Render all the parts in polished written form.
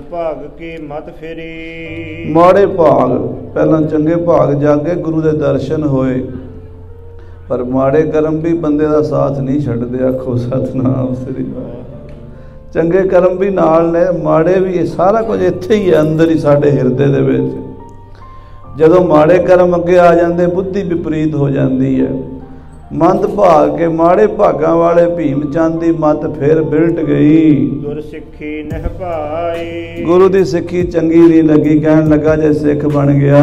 भाग की मत फेरी माड़े भाग पहला चंगे भाग जाके गुरु के दर्शन होए पर माड़े कर्म भी बंदे का साथ नहीं छड्डदे। आखो सतनाम श्री वाहिगुरू। चंगे कर्म भी नाल ने माड़े भी, सारा कुछ इत्थे ही है, अंदर ही साडे हिरदे दे विच। जदों माड़े कर्म अगे आ जांदे बुद्धि विपरीत हो जाती है। मंद भाग के माड़े भागां वाले भीम चंद दी मत फिर बिलट गई। गुर सिक्खी नह पाई, गुरु दी सिक्खी चंगी नहीं लगी। कहन लगा जे सिख बन गया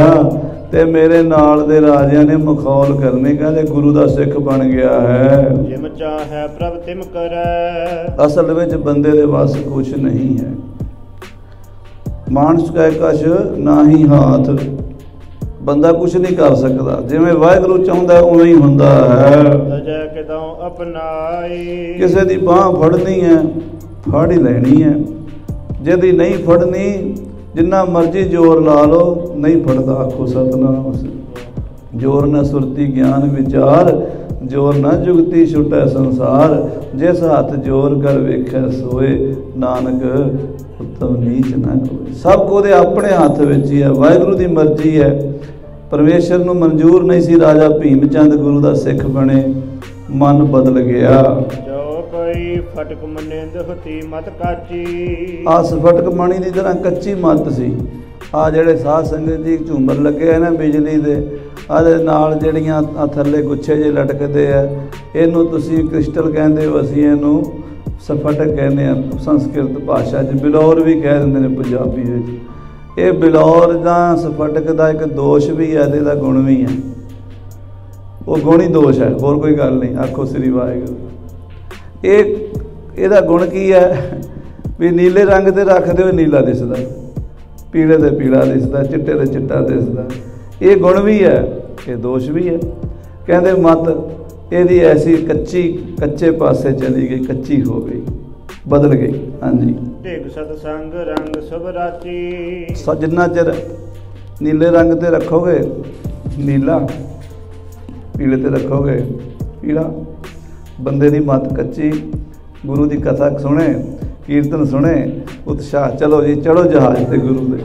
ते मेरे नाल दे राजियां ने मखौल करनी। कहंदे गुरु दा सिख बन गया है। जिम चाहे प्रभ तिम करै। असल विच बंदे दे वस कुछ नहीं है। मानस कह कश ना ही हाथ, बंदा कुछ नहीं कर सकता। जिमें वाहगुरु चाहता उवें ही हुंदा है। किसी की बांह फड़नी है फड़ ही लेनी है, जिहदी नहीं फड़नी जिन्ना मर्जी जोर ला लो नहीं फड़दा। आखो सतनाम। जोर न सुरती ज्ञान विचार, जोर न जुगती छुटै संसार। जिस हाथ जोर कर वेखै सोए, नानक उत्तम नीच ना कोई। सब को अपने हाथ में ही है, वाहगुरु की मर्जी है। परमेश्वर नूं मंजूर नहीं सी राजा भीम चंद गुरु दा सिख बने। मन बदल गया। आस फटक मणी की तरह कच्ची मत सी। आ जिहड़े साध संगत जी झूमर लगे ना बिजली दे, आदे नाल जिहड़ियां थल्ले गुच्छे जे लटकदे है, इहनूं तुसीं क्रिस्टल कहंदे हो, असीं इहनूं सफटक कहने संस्कृत भाषा च। बिलौर भी कह दिंदे ने पंजाबी विच। ये बिलौर का सफटक का एक दोष भी है, तो गुण भी है। वो गुण ही दोष है, होर कोई गल नहीं। आखो श्री वाहिगुरू। ये गुण की है भी नीले रंग से रखते हुए नीला दिसदा, पीले से पीला दिसदा, चिट्टे से चिट्टा दिसदा। ये गुण भी है, ये दोष भी है। कहते मत ये ऐसी कच्ची कच्चे पासे चली गई, कच्ची हो गई, बदल गई। हाँ जी। सतसंग रंग सब राती। जिन्ना चर नीले रंग ते रखोगे नीला, पीले ते रखोगे पीला। बंदे दी मत कच्ची, गुरु दी कथा सुने, कीर्तन सुने, उत्साह। चलो जी चढ़ो जहाज ते गुरु दे।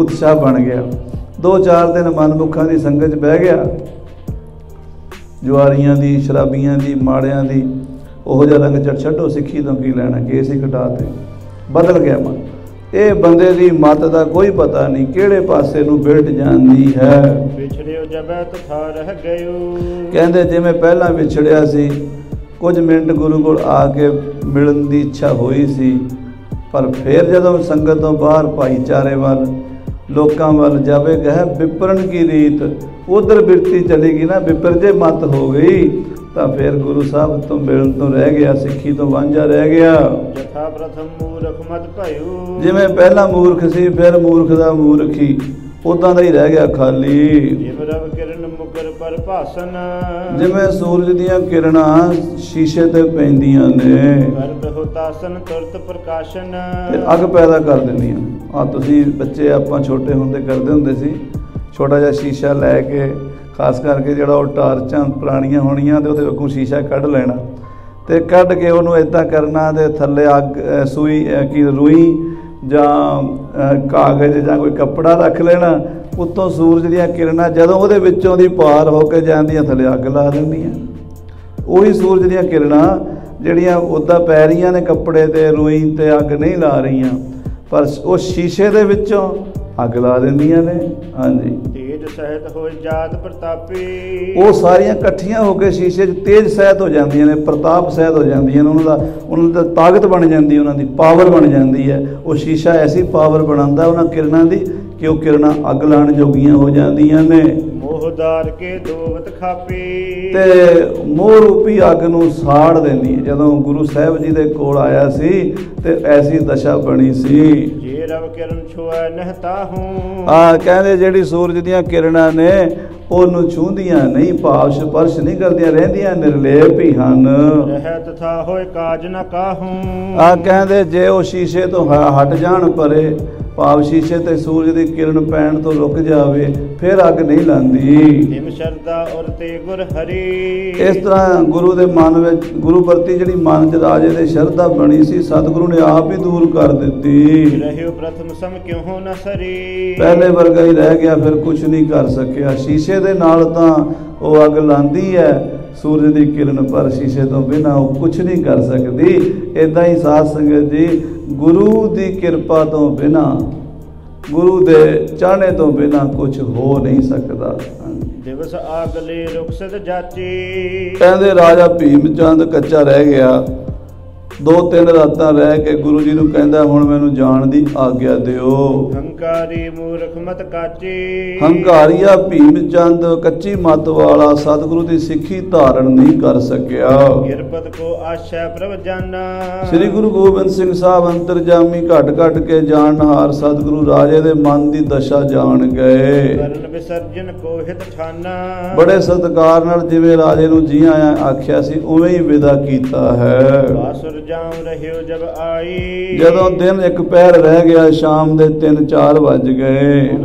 उत्साह बन गया। दो चार दिन मनमुखा दी संगत बह गया, जुआरियां दी, शराबियां दी, माड़ियां दी। ओहो जिहा रंग चढ़ छड्डो, सिक्खी तो की लैना, केस ही कटाते। बदल गया मन। ये बंदे की मत का कोई पता नहीं किहड़े पासे नूं बिलट जांदी है। विछड़ियो जबे तथा रह गयो। कहंदे जिवें पहला विछड़िया सी, कुछ मिनट गुरु कोल आके मिलन की इच्छा होई सी, पर फिर जदों संगत तो बाहर भाईचारे वल लोकां वल जावे गए, विपरन की रीत उधर बिरती चली गई ना। विपर जे मत हो गई तो फिर गुरु साहब तो मिलन तो रह गया, सिक्खी तो वांझा रह गया। यथा प्रथम मूर्ख मत भयो। जिवें पहला मूर्ख सी फिर मूर्ख दा मूर्ख ही, उदां दा ही रह गया खाली। जिवें सूरज दियां किरणां शीशे ते पैंदियां ने, अग पैदा कर दिंदियां। आ तुसीं बच्चे आपां छोटे हुंदे करदे हुंदे सी, छोटा जिहा शीशा लै के, खास करके जो टार्चा पुरानिया होनिया तो वो अगों शीशा कढ़ लेना, तो कढ़ के उन्होंने इदा करना, तो थले अग सूई की रूई जां कागज़ जां कोई कपड़ा रख लेना, उत्तों सूरज दियां किरणां जदों वो विच्चों दी पार होकर जांदियां थले अग ला दिंदियां। उही सूरज दियां किरणां जिहड़ियां उदा पै रहीआं ने कपड़े ते रूई ते अग नहीं ला रहीआं, पर वो शीशे दे विच्चों अग ला दिंदियां ने। हाँ जी। तेज सहित हो जात प्रतापी। वो सारियां कट्ठियां होकर शीशे तेज सहित हो जांदियां ने, प्रताप सहित हो जांदियां ने। उन्होंने ताकत बन जाती, उन्होंने पावर बन जाती है। वो शीशा ऐसी पावर बनाता उन्होंने किरणा की कि वह किरणा अग लाने जोगियां हो जांदियां ने। मोहदार के दोवत खापी। ते मोह रूपी अग नूं साड़ देंदी है। जदों गुरु साहब जी दे कोल आया सी ते ऐसी दशा बनी सी। जे रव किरण छुए नहता हूं। कहंदे जिहड़ी सूरज दियां किरणां ने ओनू छूंदियां नहीं, भाव स्पर्श नहीं करदियां, रहिंदियां निर्लेप ही हन। रहत था होए काज न काहूं। कहंदे जे ओ शीशे तो हट जाण परे भाव शीशे ते सूरज की किरण पैण तो रुक जावे फिर अग नहीं लांदी। इस तरह गुरु दे मन विच गुरु प्रति जिहड़ी मन च राजे दे शरधा बनी सी सतगुरु ने आप ही दूर कर दिती। पहले वर्गा ही रह गया फिर कुछ नहीं कर सकिया। शीशे दे नाल तां ओ अग लांदी है सूरज की किरण पर शीशे तो बिना वो कुछ नहीं कर सकती। इदां ही साध संगत जी गुरु की किरपा तो बिना गुरु दे चाहने तो बिना कुछ हो नहीं सकता। दिवस आगले रुखसत जाची कहते राजा भीम चंद कच्चा रह गया। दो तीन रात रह के गुरु जी नूं कहंदा हुण मैनूं जाण दी आग्या दिओ। हंकारी मूर्ख मत काची हंकारिया भीम चंद कच्ची मत वाला सतगुरु दी सिक्खी धारण नहीं कर सकिया। गिरपत को आशा प्रभ जाना श्री गुरु गोबिंद सिंह साहब अंतरजामी घट घट के जानहार सतगुरु राजे दे मन दी दशा जान गए। करन विसर्जन को हित ठाना बड़े सत्कार नाल जिवें राजे नूं जी आया आख्या सी उवें ही विदा कीता है। जदों दिन एक पैर रह गया शाम दे 3-4 बज गए।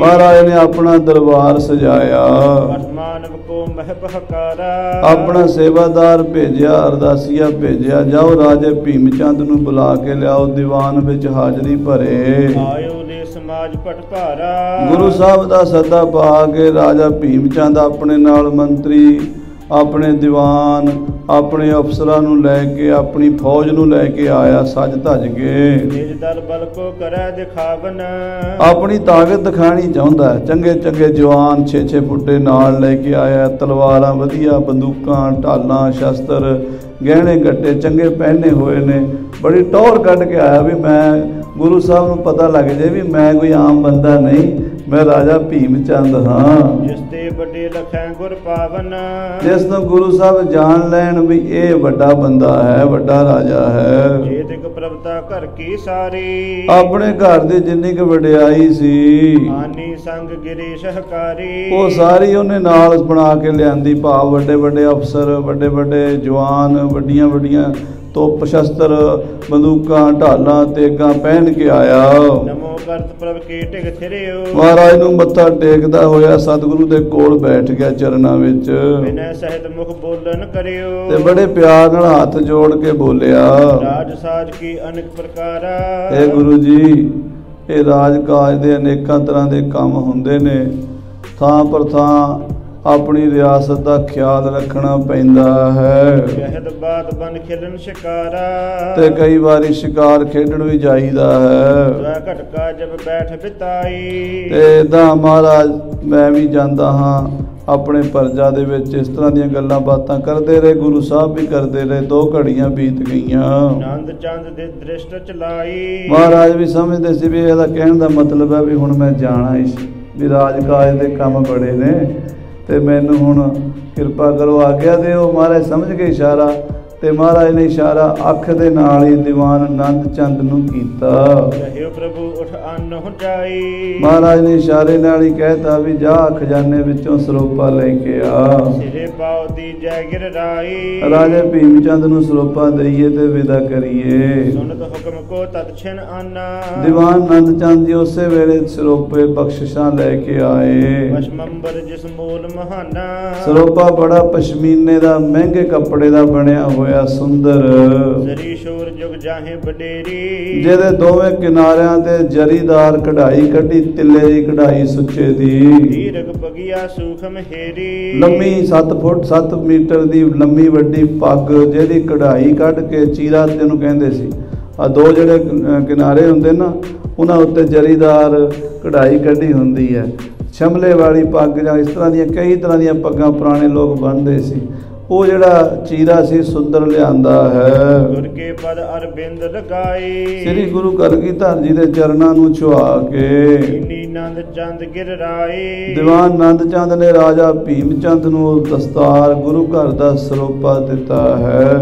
महाराज ने अपना दरबार सजाया अपना सेवादार भेजा अरदासिया भेजा जाओ राजे भीम चंद नूं बुला के लियाओ दीवान विच हाजरी भरे। गुरु साहब दा सदा पा के राजा भीम चंद अपने नाल मंत्री अपने दीवान अपने अफसरां नूं लैके अपनी फौज नूं लैके आया। सज धज के अपनी ताकत दिखानी चाहुंदा है। चंगे चंगे जवान 6-6 फुटे नाल लैके आया। तलवारां वधिया बंदूकां ढालां शस्त्र गहने गट्टे चंगे पहने हुए ने। बड़ी टौर कढ के आया भी मैं गुरु साहब नूं पता लग जाए भी मैं कोई आम बंदा नहीं मैं राजा भीम चंद हाँ। जिस तो गुरु साहब जान लैन भी ये वड्डा बंदा है वड्डा राजा है। अपने घर दी जिन्नी क वड्याई सी वो सारी उन्हें नाल बना के लियांदी। भाव वड्डे वड्डे अफसर वड्डे वड्डे जवान वड्डियां वड्डियां तोप शस्त्र बंदूकां ढालां तेगां पहन के आया। महाराज नूं मत्था टेकदा होया सतगुरु दे कोल बैठ गया चरणां विच ते बड़े प्यार नाल हाथ जोड़ के बोलिया राज साज की अनेक प्रकार हे गुरु जी ये राज काज दे अनेकां तरहां दे काम हुंदे ने। थां पर थां अपनी रियासत का ख्याल रखना पैंदा है ते कई बारी शिकार खेडन भी जाईदा है। इदा महाराज मैं भी जांदा हां अपने प्रजा दे विच इस तरह दी गल्लां बातां करदे रहे। गुरु साहब भी करदे रहे। 2 घड़ियां बीत गईयां। महाराज भी समझदे सी भी इहदा कहण दा मतलब है भी हुण मैं जाणा ही भी राज काज दे काम बड़े ने ते मैनू हुण किरपा करो आग्या देओ। महाराज समझ के इशारा ते महाराज ने इशारा अख दे नाल ही दीवान आनंद चंद नूं कीता। महाराज ने इशारे नाल ही कहता भी जा खजाने विचों सरोपा लेके आ। राजे भीम चंद नूं सरोपा दईए ते विदा करिए। दीवान आनंद चंद जी उसे वेले सरोपे बख्शिशां लेके आए। सरोपा बड़ा पश्मीने दा महंगे कपड़े दा बनिया होया सुंदर जिहदे दोवें किनारियां ते जरीदार कढ़ाई कढ़ी तिल्ले दी कढ़ाई सुच्चे दी लम्मी 7 फुट 7 मीटर दी लम्मी वड्डी पग जिहदी कढ़ाई कढ़ के चीरा तेनू कहंदे सी। आ दो जिहड़े किनारे हुंदे ना उन्हां उत्ते जरीदार कढ़ाई कढ़ी हुंदी है। शमले वाली पग जां इस तरह दी कई तरह दी पग्गां पुराने लोग बन्नदे सी। वो जड़ा चीरा सी सुंदर लियांदा है। श्री गुरु करगी धर जी दे चरणां नूं छुआ के दीवान नंद चंद ने राजा भीम चंद नूं दस्तार गुरु घर दा सरोपा दिता है।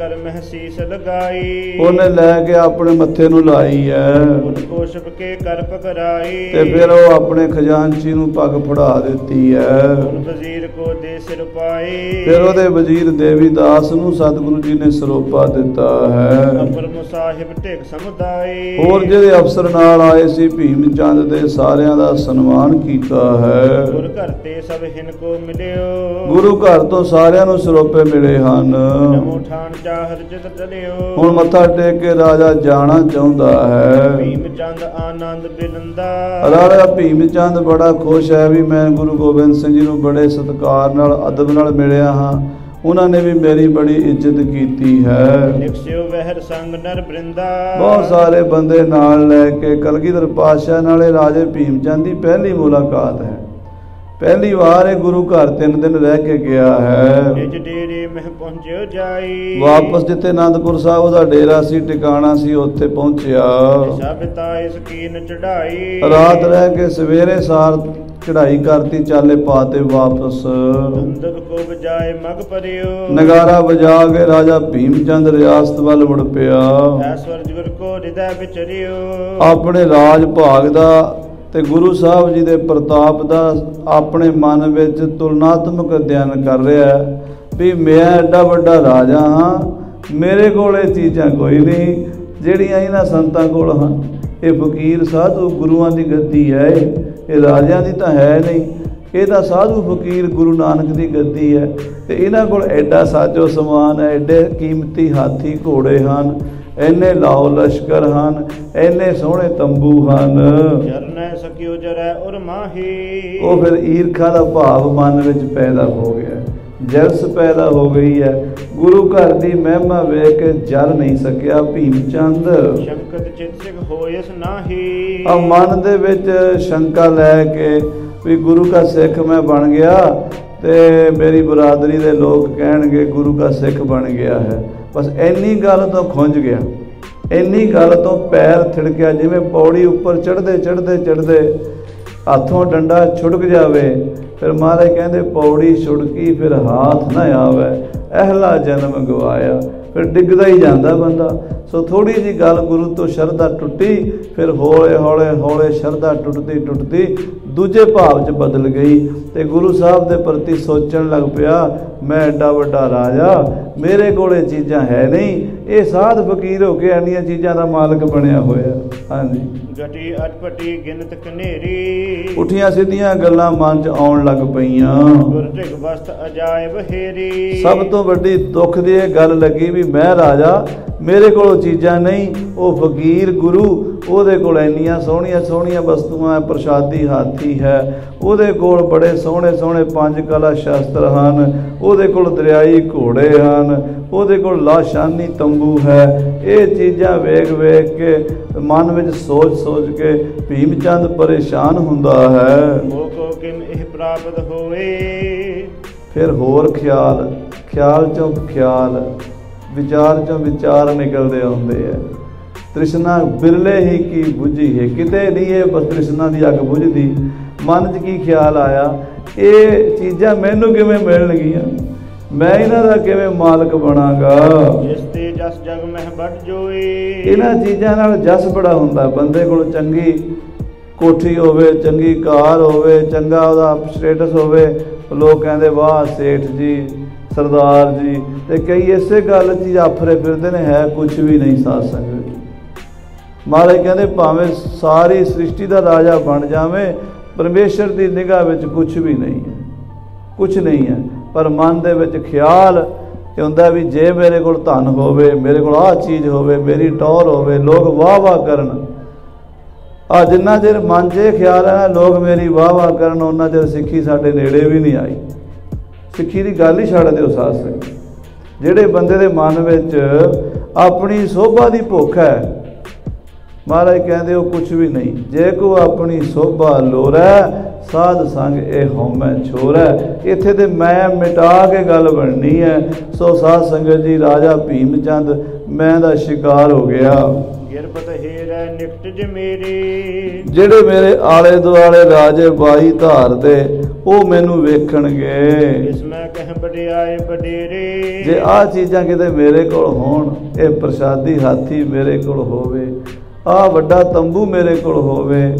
कर मह शीश लगाई, उन्हें लैके अपने मथे नू लाई है, उनको छपके करप कराई, ते फिर वो अपने खजानची नू पग फड़ा देती है, उन वजीर को दे सिर पाए, फिर ओदे वजीर देवीदास नू सतगुरु जी ने सरोपा दिता है। अपर मुसाहिब टेक समदाई, और जेडे अफसर नाल आए सी भीम चंद दे सारियां दा सन्मान कीता है। गुरु घर ते सब हिन को मिलियो, गुरु घर तो सारियां नू सरोपे मिले हन। हुण मत्था टेक के राजा जाना चाहुंदा है। भीम चंद आनंद बिलंदा, राजा भीम चंद बड़ा खुश है भी मैं गुरु गोबिंद सिंह जी नूं बड़े सत्कार नाल अदब नाल मिलिया हां, उन्होंने भी मेरी बड़ी इज्जत की है। बहुत सारे बंदे नाल लैके कलगीधर पातशाह नाले राजे भीम चंद की पहली मुलाकात है। पहली बार गुरु घर 3 दिन रह के गया है। वापस जिथे आनंदपुर साहब उसका डेरा सी, टिकाणा सी, उत्थे पहुंचा। रात रह के सवेरे सार चढ़ाई करती, चाले पाते वापस। नगारा बजा के राजा भीम चंद रियासत वाल मुड़ पिया। अपने राज भाग दा ते गुरु साहब जी दे प्रताप दा अपने मन विच तुलनात्मक अध्ययन कर रहा है भी मैं एडा वड्डा राजा हाँ, मेरे को चीज़ां कोई नहीं जिहड़ियां इन्हां संतां कोल हन। यह फकीर साधु गुरुआं दी गद्दी है, ये राजां दी तां है नहीं, ये तां साधु फकीर गुरु नानक दी गद्दी है। ते इन्हां कोल एडा साजो समान है, एडे कीमती हाथी घोड़े हन, इन्ने लाओ लश्कर हन, इन्ने सोहने तंबू हन। वो फिर ईरखा का भाव मन विच पैदा हो गया, जलस पैदा हो गई है। गुरु घर की महिमा वेख के जल नहीं सकिया भीम चंद। मन दे विच शंका लैके भी गुरु का सिख मैं बन गया ते मेरी बरादरी दे लोग कहणगे गुरु का सिख बन गया है। बस इन्नी गल तो खुंझ गया, इन्नी गल तो पैर थिड़किया जिमें पौड़ी उपर चढ़ते चढ़ते चढ़ते हाथों डंडा छुड़क जावे। फिर महाराज कहते पौड़ी छुड़की फिर हाथ ना आवे, अहला जन्म गवाया। फिर डिगदा ही जाता बंदा। सो थोड़ी जी गल गुरु तो शरधा टुटी, फिर हौले हौले हौले शरधा टुटती टुटती दूजे भाव च बदल गई। तो गुरु साहब के प्रति सोचन लग पिया मैं एडा वड्डा राजा, मेरे को चीज़ां है नहीं, ये साध फकीर होके इन्नियां चीज़ां दा मालक बनिया होया। हाँ जी, गटी अटपटी गिनत कनेरी, उठियां सीधियां गल्लां मन च आउण लग पईयां। गुरटिक वस्त अजायब हेरी, सब तो वड्डी दुख दी गल लगी भी मैं राजा मेरे को चीज़ां नहीं, वो फकीर गुरु ओदे कोल इन्नियां सोहणियां सोहणियां वस्तुआं, प्रशादी हाथी है ओदे कोल, बड़े सोहणे सोहणे 5 कला शस्त्र हन ओदे कोल, दरियाई घोड़े हन ओदे कोल, लाशानी तंबू है। ये चीज़ां वेख वेख के मन विच सोच सोच के भीम चंद परेशान हुंदा है। मोको किम एह प्राप्त होए, फिर होर ख्याल, ख्याल चों ख्याल, विचार चों विचार निकलते आउंदे है। तृष्णा बिरले ही की बुझी है, किते नहीं है बस तृष्णा की अग बुझदी। मन च की ख्याल आया ये चीज़ां मैनू किवें मिलणगियां, मैं इन्हां दा किवें मालक बनांगा। जिस ते जस जग मह बढ़ जोए, इन्हां चीज़ां नाल जस बड़ा हुंदा। बंदे कोल चंगी कोठी होवे, चंगी कार होवे, चंगा उहदा स्टेटस होवे, लोग कहंदे वाह सेठ जी, सरदार जी। ते कई इसे गल चीज़ आफरे फिरदे ने, है कुछ भी नहीं साथ संगत। महाराज कहते भावें सारी सृष्टि का राजा बन जावे, परमेश्वर की निगाह में कुछ भी नहीं है, कुछ नहीं है। पर मन दे विच ख्याल हुंदा भी जे मेरे को धन होवे, मेरे को आ चीज़ होवे, मेरी टौर होवे, लोग वाह वाह करन। आ जिन्ना चिर मन च ख्याल है लोग मेरी वाह वाह करन, उन्ना चिर सिक्खी साडे नेड़े भी नहीं आई। सिक्खी की गल ही छड्ड दिओ साथ संगत। जिहड़े बंदे दे मन विच अपनी शोभा की भुख है, महाराज कहते हो कुछ भी नहीं। जे को अपनी शोभा लोर है, साध संग ए होमै छोर है। इत्थे ते मैं मिटा के गल बननी है। सो साध संगत जी, राजा भीम चंद मैं दा शिकार हो गया। ਕਿਰਪਤ ਹੇਰੈ ਨਿਕਟ ਜ ਮੇਰੀ। ਜਿਹੜੇ ਮੇਰੇ ਆਲੇ ਦੁਆਲੇ ਰਾਜੇ ਬਾਈ ਧਾਰ ਦੇ ਉਹ ਮੈਨੂੰ ਵੇਖਣਗੇ। ਇਸ ਮੈਂ ਕਹਿ ਵਡਿਆਏ ਵਡੇਰੇ। ਜੇ ਆਹ ਚੀਜ਼ਾਂ ਕਿਤੇ ਮੇਰੇ ਕੋਲ ਹੋਣ, ਇਹ ਪ੍ਰਸ਼ਾਦੀ ਹਾਥੀ ਮੇਰੇ ਕੋਲ ਹੋਵੇ, ਆਹ ਵੱਡਾ ਤੰਬੂ ਮੇਰੇ ਕੋਲ ਹੋਵੇ,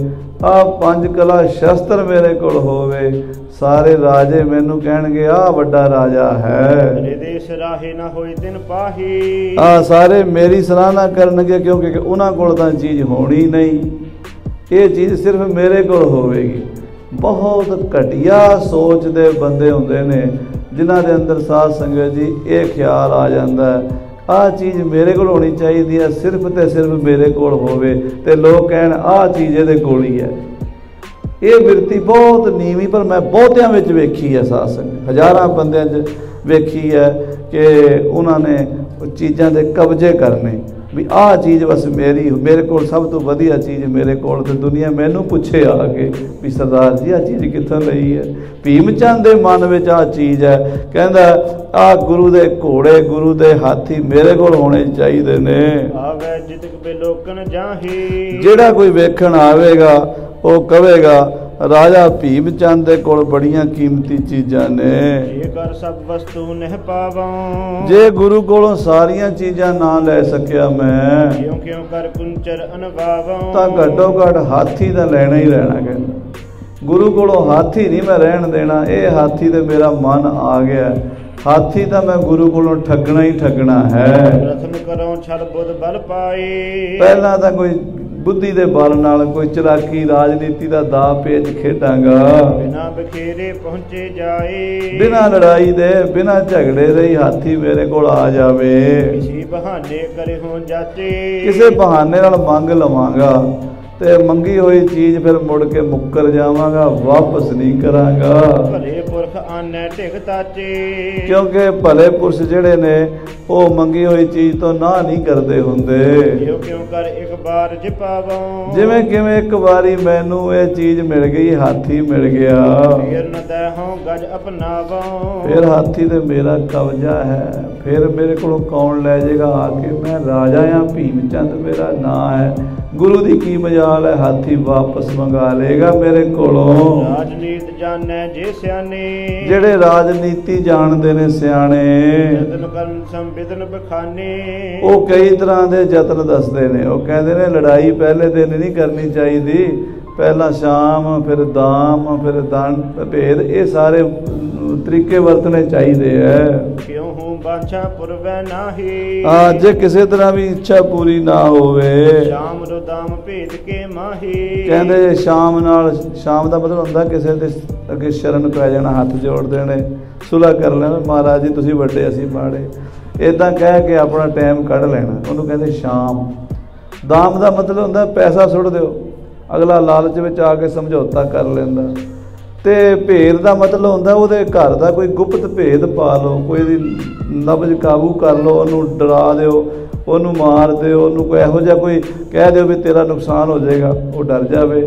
ਆਹ ਪੰਜ ਕਲਾ ਸ਼ਸਤਰ ਮੇਰੇ ਕੋਲ ਹੋਵੇ, सारे राजे मैनू कहणगे आ वड्डा राजा है। आ सारे मेरी सराहना करनगे क्योंकि उन्हां कोल तां चीज़ होनी नहीं, ये चीज़ सिर्फ मेरे कोल होवेगी। बहुत घटिया सोच दे बंदे हुंदे ने जिन्हां दे अंदर साध संगत जी ये ख्याल आ जांदा है आ चीज़ मेरे कोल होनी चाहिए है, सिर्फ तो सिर्फ मेरे कोल होवे ते लोग कहण आ चीज़ इहदे कोल ही है। ये बिरती बहुत नीवी पर मैं बहुतियां विच वेखी है, सासंग हज़ारां बंदियां च वेखी है कि उन्होंने चीज़ां दे कब्जे करने भी आह चीज़ बस मेरी, मेरे को सब तो वधिया चीज़ मेरे को। दुनिया मैनू पूछे आके भी सरदार जी आ चीज़ कित्थों लई है। भीम चंद दे मन विच आ चीज़ है, कहंदा आ गुरु दे घोड़े गुरु दे हाथी मेरे को होने चाहिए ने। जेड़ा कोई वेखण आवेगा वो कहेगा राजा भीम चंद दे कोल बड़ियां कीमती चीज़ां ने। जे गुरु कोलों सारियां चीज़ां ना ले सकिया मैं तां घट्टो घट हाथी तां लैना ही लैना। कहना गुरु कोलों हाथी नहीं मैं रहन देना, ये हाथी ते मेरा मन आ गया, हाथी तो मैं गुरु को ठगना ही ठगना है। पहला तो कोई बुद्धि के बल नाल कोई चलाकी राजनीति का दा पेच खेडांगा, बिना बखेरे पहुंचे जाए, बिना लड़ाई दे बिना झगड़े दे ही हाथी मेरे को आ जावे। किसी बहाने नाल मंग लवांगा ते मंगी हुई चीज़ फिर मुड़ के मुक्कर जावांगा, वापस नहीं करांगा। भले पुरख आने टिक ताचे, क्योंकि भले पुरुष जिहड़े ने वो मंगी हुई चीज़ तो ना नहीं करते हुंदे। जिवें किवें एक बारी मैनू ये चीज़ मिल गई, हाथी मिल गया, फिर हाथी ते मेरा कब्जा है, फिर मेरे को कौन लै जाएगा आके। मैं राजा या भीम चंद मेरा नां है, गुरु दी की मजाल है, हाथी वापस मंगा लेगा मेरे कोलों। राजनीति जाने जे सियाने, जेड़े राजनीति जानते ने सियाने, वो कई तरह के जतन दसते ने। वो कहते ने लड़ाई पहले दिन नहीं करनी चाहिए, पहला शाम फिर दाम फिर दान भेद, ये सारे तरीके वरतने चाहिए है। जे किसी तरह भी इच्छा पूरी ना होवे, कहते शाम नाल, शाम का मतलब होंगे किसी के अगे शरण पै जाना, हाथ जोड़ देने, सुलह कर लेना, महाराज जी तुसी बड़े असी माड़े, इदा कह के अपना टाइम कढ़ लेना, उन्होंने कहते शाम। दाम का मतलब होंगे पैसा सुट दो, अगला लालच में आके समझौता कर लेंदा। ते भेद का मतलब होंदा उहदे घर का कोई गुप्त भेद पा लो, कोई नब्ज काबू कर लो, उन्होंने डरा दो, उन्होंने मार दो, कोई इहो जिहा कोई कह दो भी तेरा नुकसान हो जाएगा, वो डर जाए,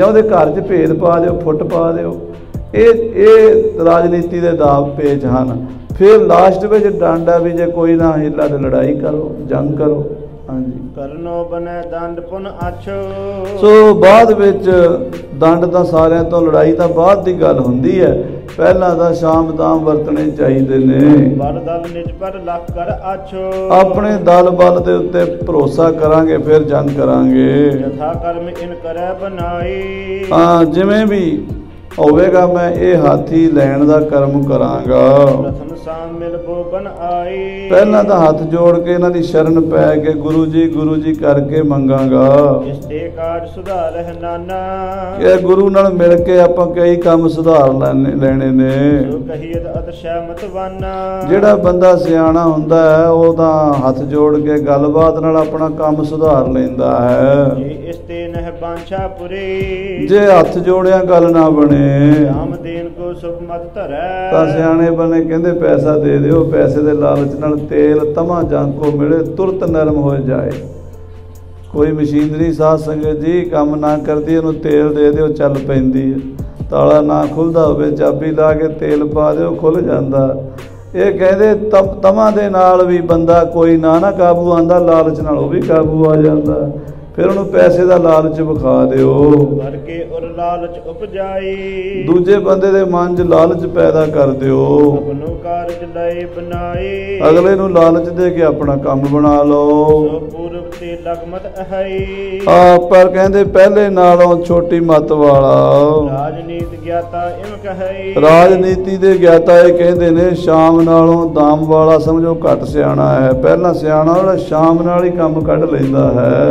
जां उहदे घर च भेद पा दो, फुट पा दो। राजनीति दे दाव पेच हन। फिर लास्ट में डांडा भी जे कोई ना हिला ते लड़ाई करो, जंग करो। बाद विच दंड तो सारियां तो, लड़ाई तो बाद की गल हुंदी है, पहला तो शाम दाम वरतने चाहिए ने। अपने दल बल के उत्ते भरोसा करांगे फिर जंग करांगे। हाँ जिमें भी होवेगा मैं ये हाथी लैण का कर्म करांगा। पहला तो हाथ जोड़ के इन्हां दी शरण पै के गुरु जी करके मंगांगा। ये गुरु नाल मिल के आपां कई काम सुधार लैणे ने। जिहड़ा बंदा सियाणा हुंदा है वो तां हाथ जोड़ के गलबात नाल अपना काम सुधार लैंदा है। जे हाथ जोड़िया गल ना बने तां सियाणे बने कहंदे पैसा दे दिओ, पैसे दे लालच नाल तेल तमा जांको मिले तुरत नरम हो जाए। कोई मशीनरी साध संगत जी काम ना करती, इहनूं तेल दे दिओ चल पैंदी है, ताला ना खुलदा होवे चाबी ला के तेल पा दिओ खुल जांदा। ये कहते तप तमा दे नाल भी बंदा कोई ना ना काबू आंदा, लालच नाल वो भी काबू आ जाता। फिर उन्होंने पैसे का लालच विखा दिओ और लालच उपजाई, दूजे बंदे दे मन च लालच पैदा कर दिओ, अगले नू लालच दे के अपना काम बना लो। पर कहते पहले नालों छोटी मत वाला राजनीति दे ज्ञाता ये कहते ने शाम नालों दाम वाला समझो घट सियाणा है। पहला सियाणा वाला शाम नाल ही काम कढ लैंदा है।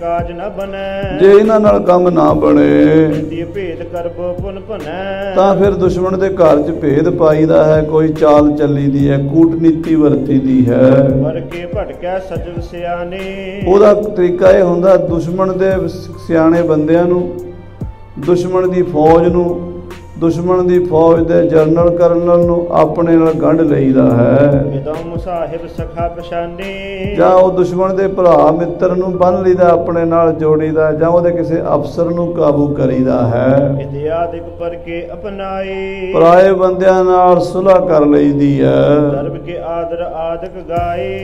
काज ना बने जे इन्हां नाल काम ना बने भेद करबो पुन भनै, तां फिर दुश्मन दे घर च भेद पाईदा है, कोई चाल चली दी है, कूटनीति वरती दी है। वरके भटकै सजन सियाणे, ओहदा तरीका इह हुंदा दुश्मन दे सियाणे बंदिआं नूं दुश्मन दी फौज नूं दुश्मन की फौज के जरनल कर्नल नूं अपने नाल गंढ लईदा है, जां उह दुश्मन के भरा मित्र नूं बन लईदा अपने नाल जोड़ीदा, जां उहदे किसी अफसर नूं काबू करीदा है। पराए बंदिआं नाल सुलह कर लईदी है,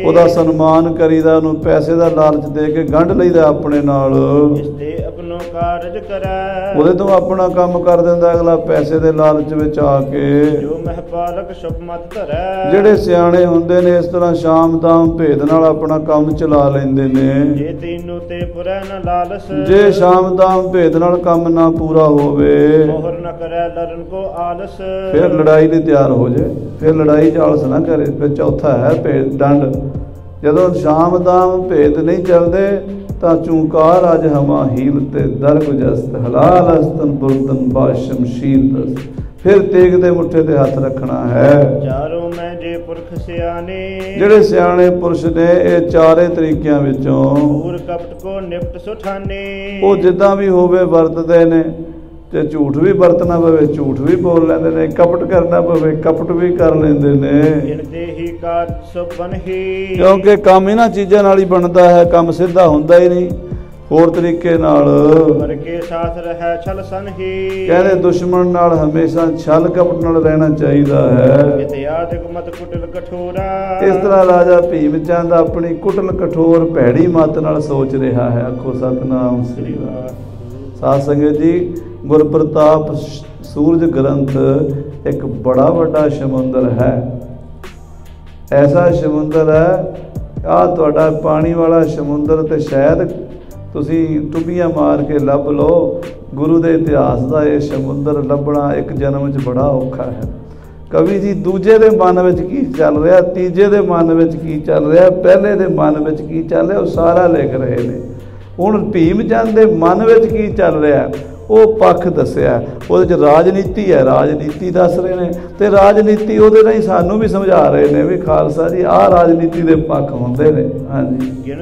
उहदा सन्मान करीदा, उहनूं पैसे का लालच दे के गंढ लईदा अपने नाल, उहदे तों अपना काम कर दिंदा अगला पैसे दे लालच विच आके। जिहड़े सियाणे हुंदे ने इस तरह शाम दाम भेद नाल अपना काम चला लैंदे ने। जे शाम दाम भेद नाल काम ना पूरा होवे फिर लड़ाई लई तैयार हो जाए, फिर लड़ाई चालस ना करे। फिर चौथा है भेद दंड। जदों शाम दाम भेद नहीं चलदे ता चूंकार आज हमा हील ते दरगुजस्त हलाल अस्तन बुर्दन बाशमशील दस। फिर तेग दे मुठे ते हाथ रखना है। चारों में जे पुरख सियाने, जेड़े सियाने पुरुष ने ये चारे तरीकियां विचों कूर कपट को निपट सुठाने, वो जिदा भी होवे वरतदे ने। जे झूठ भी बरतना पवे झूठ भी बोल लैंदे ने, कपट करना पवे कपट भी कर लैंदे ने, क्योंकि काम इन्हां चीज़ां नाल ही बनता है, काम सीधा हुंदा ही नहीं होर तरीके नाल। कहते दुश्मन नाल हमेशा छल कपट नाल रहना चाहीदा है। इस तरह राजा भीम चंद अपनी कुटल कठोर भैड़ी मत नाल सोच रहा है। आखो सतनाम श्री वाहिगुरू। साध संगत जी, गुरप्रताप सूरज ग्रंथ एक बड़ा बड़ा समुंदर है। ऐसा समुंदर है आड़ा पानी वाला समुंदर, तो शायद तुसी टुबियां मार के लभ लो। गुरु के इतिहास का यह समुंदर लभना एक जन्म च बड़ा औखा है। कवि जी दूजे के मन में की चल रहा, तीजे के मन में की चल रहा, पहले के मन में की चल रहा, वह सारा लिख रहे हैं। हुण भीम चंद दे मन विच की चल रहा है वो पक्ष दसिया, वो राजनीति है, राजनीति दस रहे हैं। तो राजनीति वो ही सानू भी समझा रहे हैं भी खालसा जी आ राजनीति के पक्ष होंदे ने। हाँ जी,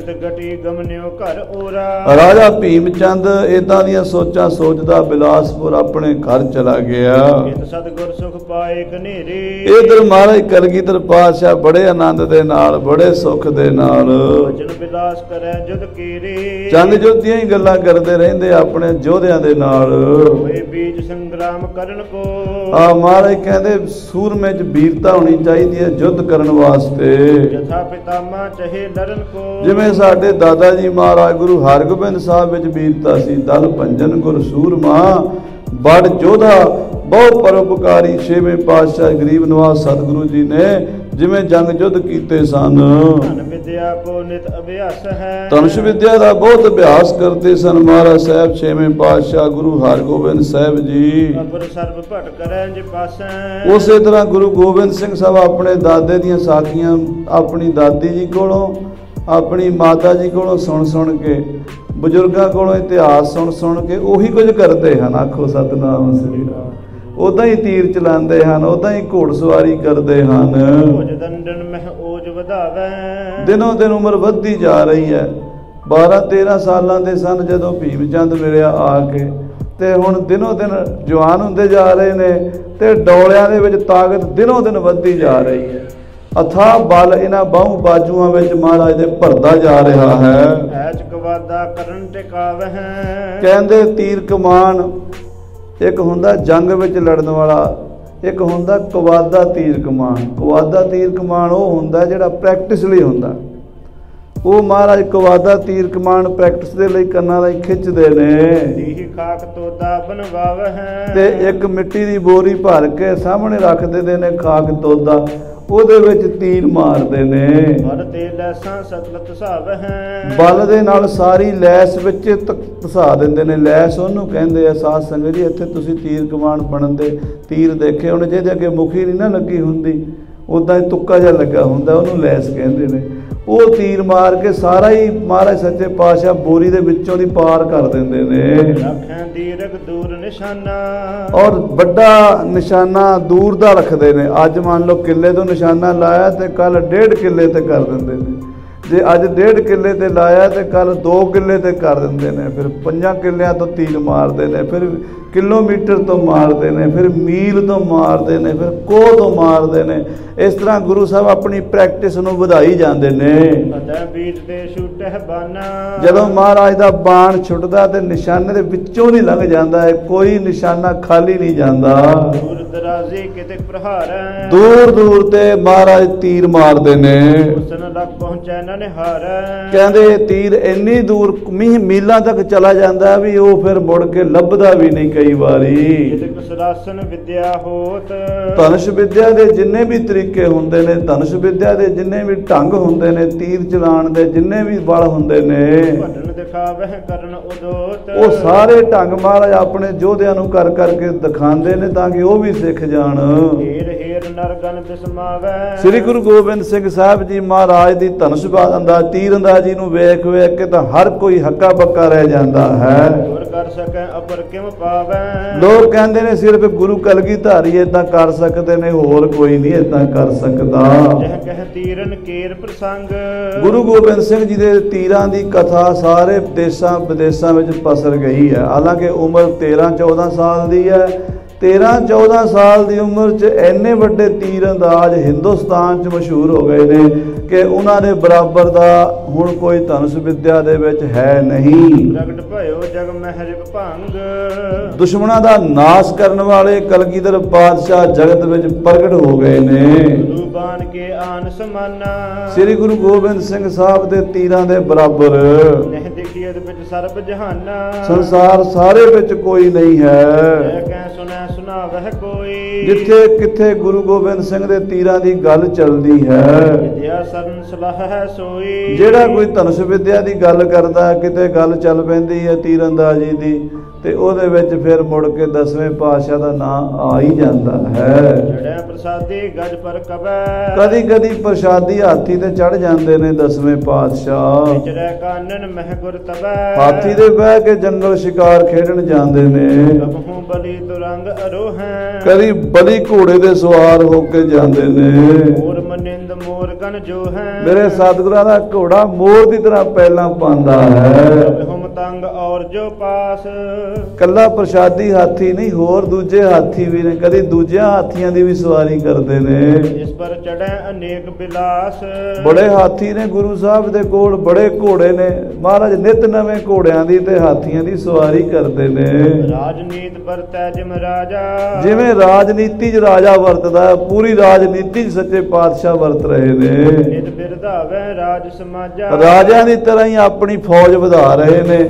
राजा भीम चंद इदां दियां सोचां सोचदा बिलासपुर अपने घर चला गया। इधर महाराज कलगीधर पातशाह बड़े आनंद दे नाल बड़े सुख दे नाल चंद जोध दियां ही गल्लां करदे रहिंदे अपने जोधियां दे नाल। महाराज कहते सूर में वीरता होनी चाहिए युद्ध करने वास्ते, जिमें साडे दादा जी महाराज गुरु हरगोबिंद साहब में वीरता सी। दल भंजन गुर सूरमा बड़ जोधा बहु परोपकारी छेवें पातशाह गरीब नवाज सतगुरु जी ने जिमें जंग युद्ध किते सन। धनुष विद्या का बहुत अभ्यास करते सन महाराज साहब छेवें पातशाह गुरु हरगोबिंद साहब जी। उस तरह गुरु गोबिंद सिंह साहब अपने दादे दियां साखियां अपनी दादी जी कोलों अपनी माता जी कोलों सुन सुन के बजुर्गों कोलों इतिहास सुन सुन के उही कुछ करते हैं। आखो सतनाम श्री राम। उदा ही तीर चलाते हैं, उदा ही घोड़सवारी करते हैं। दिनों दिन उम्र बढ़ती जा रही है। 12-13 साल के सन जदों भीम चंद मिलया आके, ते हुण दिनों दिन जवान होंदे जा रहे ने, ते डौलियां दे विच ताकत दिनों दिन बढ़ती जा रही है। अथा बल इन्हां बाहू बाजूआं विच महाराज दे भरदा जा रहा है। कहंदे तीर कमान एक हुंदा जंग विच लड़न वाला एक होंदा कवादा तीर कमान। कवादा तीर कमान वो होंदा जिहड़ा प्रैक्टिस लई होंदा। वो महाराज कवादा तीर कमान प्रैक्टिस दे लई कन्ना लई खिचदे ने। जी खाक तोदा बनवावे हैं ते एक मिट्टी दी बोरी भर के सामने रख देंदे ने। खाक तोदा ओदे विच तीर मारदे ने। बल ते लैसां सगल तसावे हैं। बल दे नाल सारी लैस विच तसा देंदे ने। लैस ओनू कहंदे आ। साध संगत जी इत्थे तुसीं तीर कमान बनन दे तीर देखे होणे जिहदे अगे मुखी नहीं ना लगी हुंदी, उदां तुक्का जिहा लगा हुंदा, ओनू लैस कहंदे ने। वो तीर मार के सारा ही महाराज सच्चे पातशाह बोरी दे विचों दी पार कर देंदे ने। और बड़ा निशाना दूर दा रखदे ने। अज मान लो किले तो निशाना लाया तो कल 1.5 किले ते कर देंदे ने। जे अज 1.5 किले ते लाया तो कल 2 किले ते कर देंदे ने। फिर 5 किलियां तो तीर मारदे ने। फिर किलोमीटर तो मारते हैं, फिर मील तो मारते हैं, फिर कोह तो मारते हैं। इस तरह गुरु साहब अपनी प्रैक्टिस नूं वधाई जांदे ने। जदों महाराज का बाण छुटदा तो निशाने दे विचों नहीं लंघ जाता है, कोई निशाना खाली नहीं जाता। दूर दूर ते महाराज तीर मारते ने। कहंदे तीर इन्नी दूर मीलों तक चला जाता भी वो फिर मुड़ के लभदा भी नहीं। कई बारी धनुष विद्या के जिन्ने भी तरीके होंदे ने, धनुष विद्या के जिन्ने भी ढंग होंदे ने, तीर चलाण दे जिन्ने भी बल होंदे ने, वो सारे ढंग महाराज अपने योद्धियां नूं कर करके दिखांदे ने ताकि वो भी सिख जाण। श्री गुरु गोबिंद सिंह साहब जी महाराज की धनुष अंदाज तीर अंदाजी नूं वेख वेख के तां हर कोई हक्का बक्का रह जाता है। लोग कहते ने सिर्फ गुरु कलगीधारी इदां कर सकते ने, होर कोई नहीं इदां कर सकता। गुरु गोबिंद सिंह जी दे तीरां दी कथा सारे देशां विदेशां विच पसर गई है। हालांकि उम्र 13-14 साल दी है। 13-14 साल की उम्र च इन्ने वड्डे तीर अंदाज हिंदुस्तान च मशहूर हो गए ने कि उन्हां दे बराबर दा हुण कोई धनुष विद्या दे विच है नहीं। प्रगट भयो जग महरिब भंग। दुश्मनां दा नाश करन वाले कलगीधर पातशाह जगत विच प्रगट हो गए ने। गुरु बाण के आन समाना। श्री गुरु गोबिंद सिंह साहब दे तीरां दे बराबर नहीं दिखियत विच सरब जहाना। संसार सारे विच कोई नहीं है। जिथे किथे गुरु गोबिंद सिंह दे तीरां दी गल चलदी है, जेड़ा कोई धनुष विद्या दी गल करदा किते गल चल पैंदी है तीर अंदाजी दी ते ओहदे विच फिर मुड़ के 10वें पातशाह दा नां आ ही जांदा है। कदी कदी प्रसादी हाथी ते चढ़ जांदे ने 10वें पातशाह। हाथी ते बह के जंगल शिकार खेडण जांदे ने। कदी बली घोड़े दे सवार होके जांदे ने। मेरे सतगुरां दा घोड़ा मोर दी तरह पहला पांदा है। कला प्रसादी हाथी नहीं, होर दूजे हाथी भी ने। कदी दूजिया हाथियां दी भी सवारी करदे ने। इस पर चढ़े अनेक बिलास। बड़े हाथी ने गुरु साहब दे कोल, बड़े घोड़े ने। महाराज नित नवे घोड़ियां दी ते हाथियां दी सवारी करदे ने। राजनीत वरतै जिम राजा। जिवें राजनीति च राजा वरतदा पूरी राजनीति च सच्चे पातशाह वरत रहे ने। नित बिरधावै राज समाजा। राजां दी तरह ही अपनी फौज वधा रहे ने,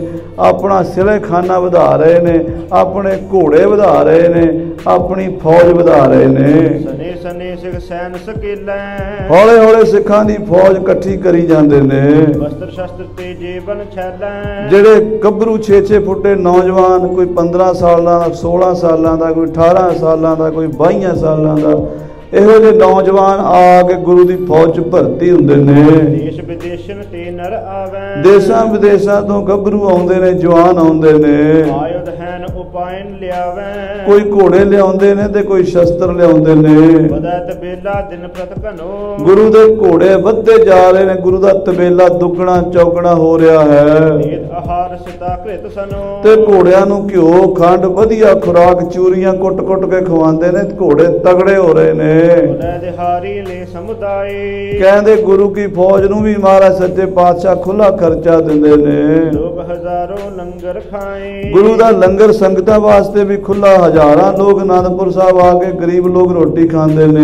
अपना सिलेखाना वधा रहे ने, अपने घोड़े वधा रहे ने, अपनी फौज वधा रहे ने। हौले हौले सिखां दी फौज इकट्ठी करी जांदे ने। जेड़े गभरू 6-6 फुटे नौजवान, कोई 15 साल दा, 16 साल दा, कोई 18 साल दा, कोई 22 साल दा, इहो जे नौजवान आ के गुरु की फौज च भर्ती हुंदे ने। देशां विदेशां तो गभरू आउंदे ने, जवान आउंदे ने। कोई घोड़े लियाउंदे ने ते कोई शस्त्र लियाउंदे ने। गुरु दे घोड़े वधदे जा रहे ने। गुरु दा तबेला दुगना चौगना हो रहा है। ते घोड़ियां नूं घिओ खंड वधिया खुराक चूरियां कुट कुट के खवांदे ने। घोड़े तगड़े हो रहे ने। कहंदे गुरु की फौज नूं भी महाराज सच्चे पातशाह खुला खर्चा दिंदे ने। गुरु दा लंगर संगतां वास्ते भी खुला, हजारां लोग आनंदपुर साहब आके गरीब लोग रोटी खांदे ने।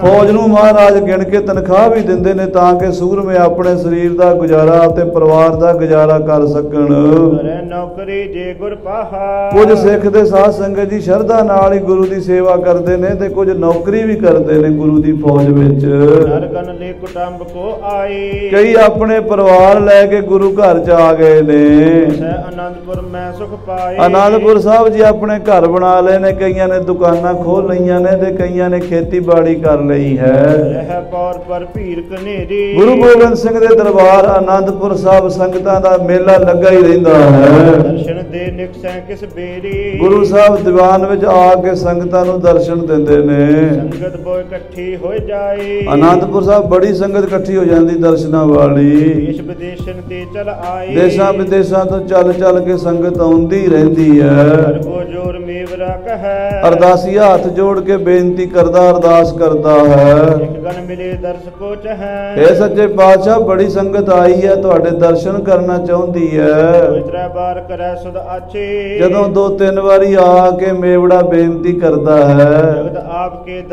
फौज नूं महाराज गिण के तनख्वाह भी दिंदे ने ताकि सूरमे अपने शरीर दा गुजारा ते परिवार दा गुजारा कर सकण। कुछ सिख दे साथ संगत जी शरदा नाल ही गुरु दी सेवा करदे ने ते कुछ नौकरी भी करदे ने गुरु दी फौज विच। कई अपने परिवार लैके गुरु घर च आ गए ने। आनंदपुर साहब जी अपने घर बना ले ने, कईयां ने दुकानां खोल लईयां ने ते कईयां ने खेतीबाड़ी कर लई है। गुरु गोबिंद सिंह दे दरबार आनंदपुर साहब संगतां दा मेला लगा ही रहिंदा है। गुरु साहब दीवान विच आ के संगतां नूं दर्शन दिंदे ने। आनंदपुर साहब बड़ी संगत इकट्ठी हो जाती दर्शनां वाली। देशां विदेशां तो चल चल के संगत आउंदी रहंदी है। अरदासिया हाथ जोड़ के बेनती करदा अरदास करता है। सच्चे पातशाह बड़ी संगत आई है तुहाडे दर्शन करना चाहुंदी है। जदों दो तीन वारी आके मेवड़ा बेनती करता है।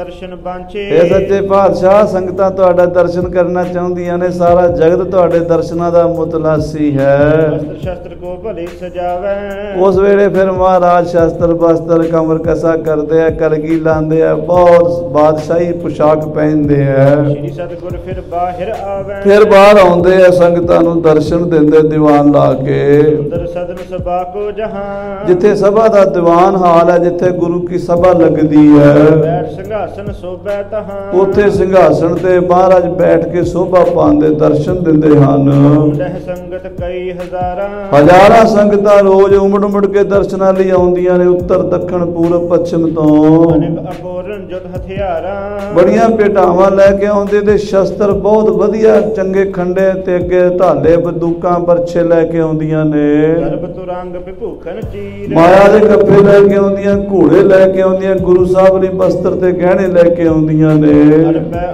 सच्चे पातशाह संगतां तुहाडा दर्शन करना चाहुंदियां ने। सारा जगत तुहाडे दर्शनां दा मुतलासी है। शस्त्र को भले सजावे उस वेले फिर महाराज शस्त्र वस्त्र कमर कसा करते है, कलगी लांदे है, बहुत बादशाही पोशाक पहनते है। फिर बाहर आउंदे है संगतां नूं दर्शन दिंदे दीवान ला के। जिथे सभा दा दीवान हाल है, जिथे गुरु की सभा लगदी है, उथे सिंघासन ते महाराज बैठ के शोभा पांदे दर्शन दिंदे हन। हजारां संगतां रोज उमड़ उमड़ के दर्शनां लई आउंदियां ने, उत्तर दक्षिण पूरब पश्चिम तो। बड़ियां भेटावां लैके आउंदे ते शस्त्र बहुत वधिया चंगे खंडे ते अगे ढाले बंदूकां बरछे लैके आउंदियां ने। माया दे कपड़े लैके आउंदियां, घोड़े लैके आउंदियां, गुरु साहब ने वस्त्र ते गहने लैके आउंदियां ने। आ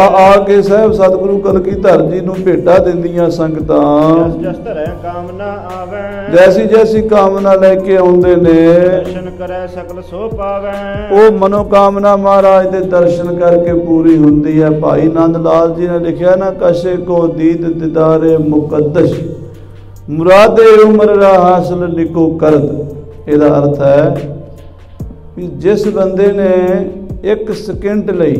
आ के साहिब सतगुरु कलकी धर जी नूं भेटा दिंदियां संगतां। जैसी जैसी कामना लेके आउंदे ने ओ मनोकामना महाराज दे दर्शन करके पूरी हुंदी है। भाई नंद लाल जी ने लिखिया ना, कशे को दीद दिदारे मुकद्दस मुरादे उमर रा हासिल निको करद। इहदा अर्थ है कि जिस बंदे ने एक सेकंड लई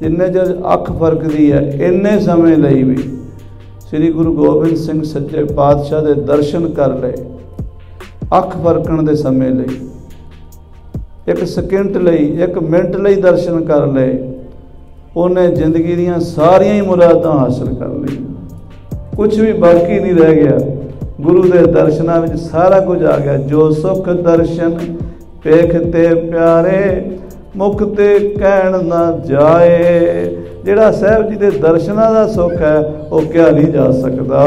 जिन्ने चर अख फरकदी है, इन्ने समय लई भी श्री गुरु गोबिंद सिंह सच्चे पातशाह दे दर्शन कर ले। अख फरकण दे समय लई एक सेकंड लई, एक मिनट लई दर्शन कर ले, उन्हें जिंदगी दीयां सारियां ही मुरादां हासिल कर ली। कुछ भी बाकी नहीं रह गया। गुरु दे दर्शनां विच सारा कुछ आ गया। जो सुख दर्शन देखते प्यारे मुक्ते कहण ना जाए। जिहड़ा साहिब जी दे दर्शनां दा सुख है वह क्या नहीं जा सकता।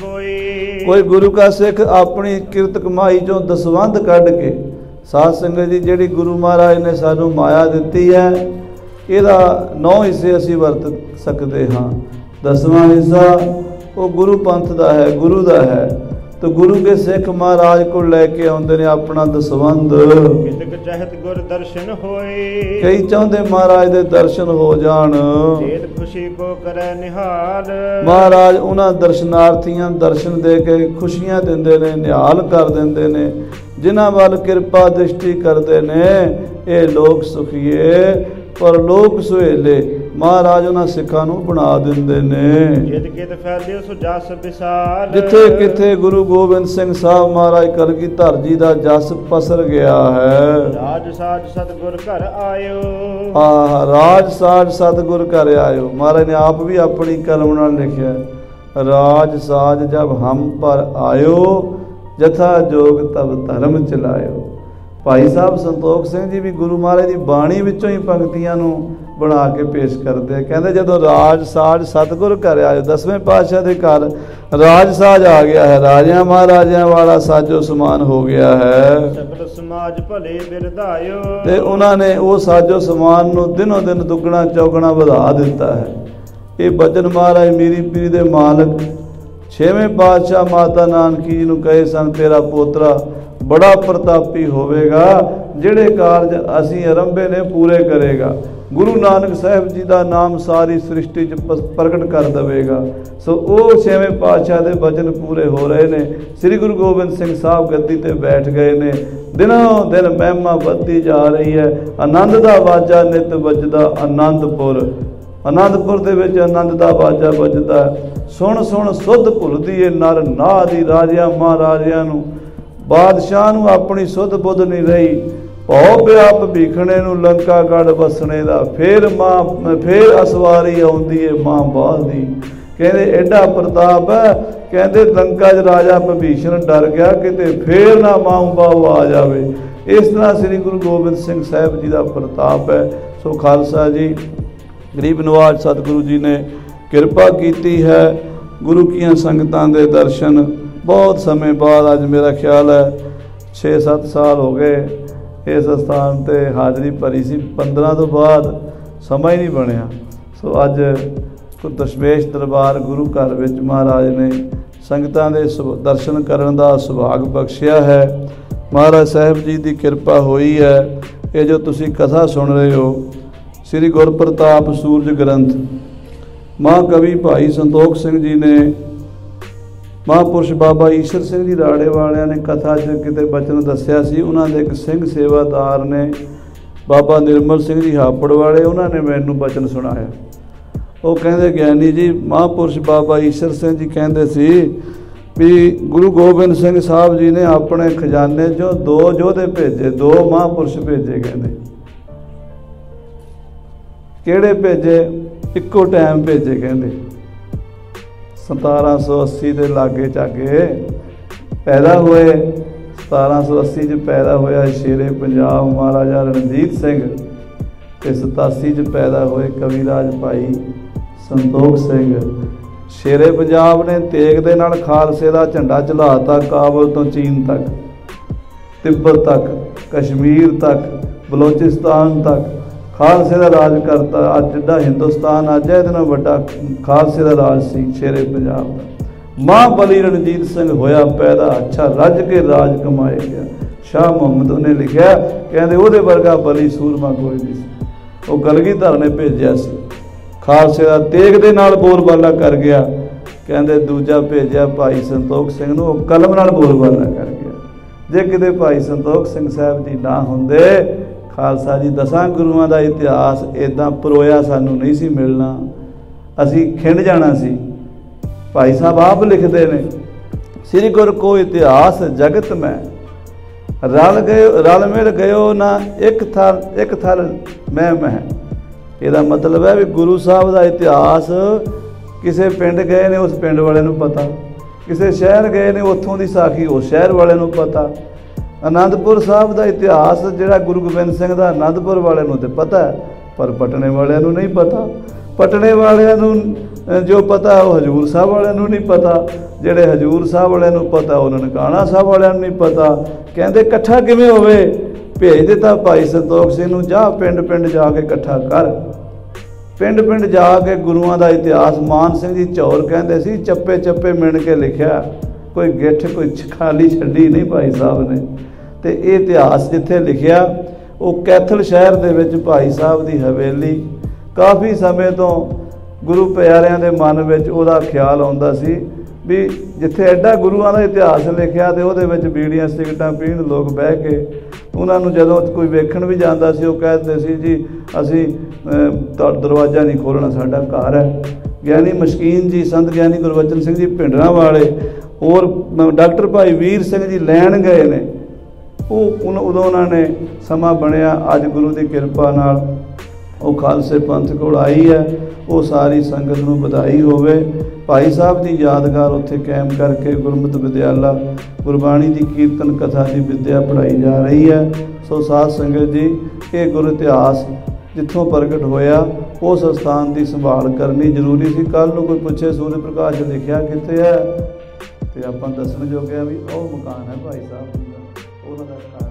कोई गुरु का सिख अपनी किरत कमाई चों दसवंध कढ के साध संगत जी जिहड़ी गुरु महाराज ने सानूं माया दित्ती है, इहदा 9 हिस्से असीं वरत सकदे हां। 10वां हिस्सा वह गुरु पंथ दा है, गुरु दा है। तो गुरु के सिख महाराज को लेके आउंदे ने अपना दसवंध। कई चाहते महाराज दे दर्शन हो जान। महाराज उन्हां दर्शनार्थियां दर्शन दे के खुशियां दिंदे ने, निहाल कर दिंदे ने। जिन्हां वाल किरपा दृष्टि करते ने, ये लोग सुखिए पर लोग सुहेले। महाराज उन्हां सिखां नूं बना दिंदे ने। जिथे किथे गुरु गोबिंद सिंह साहब महाराज कलगीधर जी दा जस पसर गया है। राज साज सतगुर घर आयो। महाराज ने आप भी अपनी कलम नाल लिखिया, राज साज जब हम पर आयो जथा जोग तब धर्म चलायो। भाई साहब संतोख सिंह जी भी गुरु महाराज की बाणी विचों ही पंक्तियां नूं बना के पेश करते हैं। कहते जदों राज साज सतगुर घर आयो, 10वें पातशाह के घर राज साज आ गया है। राजा महाराजा वाला साजो समान हो गया है। सकल समाज भले बिरधायो ते उन्होंने वो साजो समान नूं दिनों दिन दुगना चौगना बढ़ा दिता है। ये बचन महाराज मीरी पीरी दे मालक छेवें पातशाह माता नानकी जी नूं कहे सन तेरा पोतरा बड़ा प्रतापी होवेगा, जिहड़े कारज असीं आरंभे ने पूरे करेगा। गुरु नानक साहब जी का नाम सारी सृष्टि च प्रगट कर देगा। सो वो छेवें पातशाह के वचन पूरे हो रहे हैं। श्री गुरु गोबिंद सिंह साहब गद्दी ते बैठ गए ने। दिनों दिन महिमा बढ़ती जा रही है। आनंद का बाजा नित बजदा आनंदपुर, आनंदपुर दे विच आनंद का बाजा बजदा। सुन सुन सुध भुलदी है नर ना दी, राजा महाराजा नूं बादशाह नूं अपनी सुध बुध नहीं रही। भौ व्याप भीखणे नूं लंका गढ़ वसने का। फिर मां फिर असवारी आउंदी है मां बाल दी। कहंदे एडा प्रताप है, कहंदे लंका च राजा विभीषण डर गया किते फिर ना मां बाऊ आ जावे। इस तरह श्री गुरु गोबिंद सिंह साहब जी का प्रताप है। सो खालसा जी गरीब नवाज सतगुरु जी ने किरपा की है। गुरु की संगतां दे दर्शन बहुत समय बाद, अज मेरा ख्याल है 6-7 साल हो गए इस स्थान ते हाजरी भरी सी। 15 तो बाद समा ही नहीं बनया। सो अज दशमेश दरबार गुरु घर विच महाराज ने संगतां दे दर्शन करन दा सुभाग बख्शिया है। महाराज साहब जी दी किरपा होई है। ये जो तुसी कथा सुन रहे हो श्री गुरप्रताप सूरज ग्रंथ महाकवि भाई संतोख सिंह जी ने, महापुरुष बाबा ईश्वर सिंह जी राड़े वालिया ने कथा च किते बचन दस्या सी। उन्होंने एक सिंह सेवादार ने बाबा निर्मल सिंह जी हापड़ वाले, उन्होंने मैनू बचन सुनाया। वो कहते ज्ञानी जी महापुरुष बाबा ईश्वर सिंह जी कहते सी भी गुरु गोबिंद सिंह साहब जी ने अपने खजाने चो 2 योधे भेजे, 2 महापुरुष भेजे। कहते किहड़े भेजे? इक्को टाइम भेजे। कहते 1780 के लागे चागे पैदा हुए। 1780 च पैदा होया शेरे पंजाब महाराजा रणजीत सिंह ते 87 च पैदा हुए कविराज भाई संतोख सिंह। शेरे पंजाब ने तेग दे नाल खालसे का झंडा चलाता काबल तो चीन तक, तिब्बत तक, कश्मीर तक, बलूचिस्तान तक खालसे का राज करता। अज जिहड़ा हिंदुस्तान अज है इतना वड्डा खालसे का राज सी शेरे पंजाब का। मां बली रणजीत सिंह होया पैदा, अच्छा रज के राज कमाए गया। शाह मुहम्मद ने लिखा कहते उहदे वर्गा बली सूरमा कोई नहीं सी। वो कलगीधर ने भेजा सी खालसे का तेग दे नाल बोलबाला कर गया। कहते दूजा भेजा भाई संतोख सिंह नूं, वो कलम नाल बोलबाला कर गया। जे किते भाई संतोख सिंह साहब जी ना होंदे खालसा जी दसां गुरुआं दा इतिहास इदां परोया सानू नहीं सी मिलना, असी खिंड जाना सी। भाई साहब आप लिखते ने श्री गुर को इतिहास जगत में रल गयो, रल मिल गयो ना एक थल मैं मह। इहदा मतलब है भी गुरु साहब का इतिहास किसी पिंड गए ने उस पिंड वाले नू पता, किसी शहर गए ने उत्थों की साखी उस शहर वाले नू पता। आनंदपुर साहब का इतिहास जिहड़ा गुरु गोबिंद सिंह का आनंदपुर वाले नूं ते पता है, पर पटने वाले नूं नहीं पता। पटने वाले नूं जो पता है वो हजूर साहब वाले नूं नहीं पता। जिहड़े हजूर साहब वाले नूं पता वो ननकाणा साहब वाले नूं नहीं पता। कहंदे इकट्ठा किवें होवे? भेज दिता भाई संतोख सिंह नूं जा पिंड पिंड जाके इकट्ठा कर। पिंड पिंड जाके गुरुआं दा इतिहास मान सिंह जी चौर कहंदे सी चप्पे चप्पे मिण के लिखिया, कोई गिठ कोई खाली छड्डी नहीं भाई साहब ने। तो यह इतिहास जिथे लिखिया वो कैथल शहर के भाई साहब की हवेली। काफ़ी समय तो गुरु प्यारिया के मन में उहदा ख्याल आउंदा सी भी जिथे एडा गुरुआं दा इतिहास लिखिया तो वो बीड़ियां सिगरटां पीण लोग बह के उन्होंने जदों कोई वेखण भी जाता सी कहते सी जी असी दरवाज़ा नहीं खोलना, साडा घर है। ज्ञानी मशकीन जी, संत ज्ञानी गुरबचन सिंह जी भिंडरां वाले और डॉक्टर भाई वीर सिंह जी लैन गए ने। उदों उन्होंने समा बनया। अज गुरु की किरपा नाल वो खालसे पंथ कोल आई है। वो सारी संगत नूं बधाई होवे। भाई साहब की यादगार उत्थे कायम करके गुरमत विद्याला गुरबाणी की कीर्तन कथा की विद्या पढ़ाई जा रही है। सो साध संगत जी ये गुर इतिहास जिथों प्रगट होया उस स्थान की संभाल करनी जरूरी सी। कल नूं कोई पुछे सूर्य प्रकाश लिखिया कित्थे है तो आप दसन जोगे भी वो मकान है भाई साहब जी का।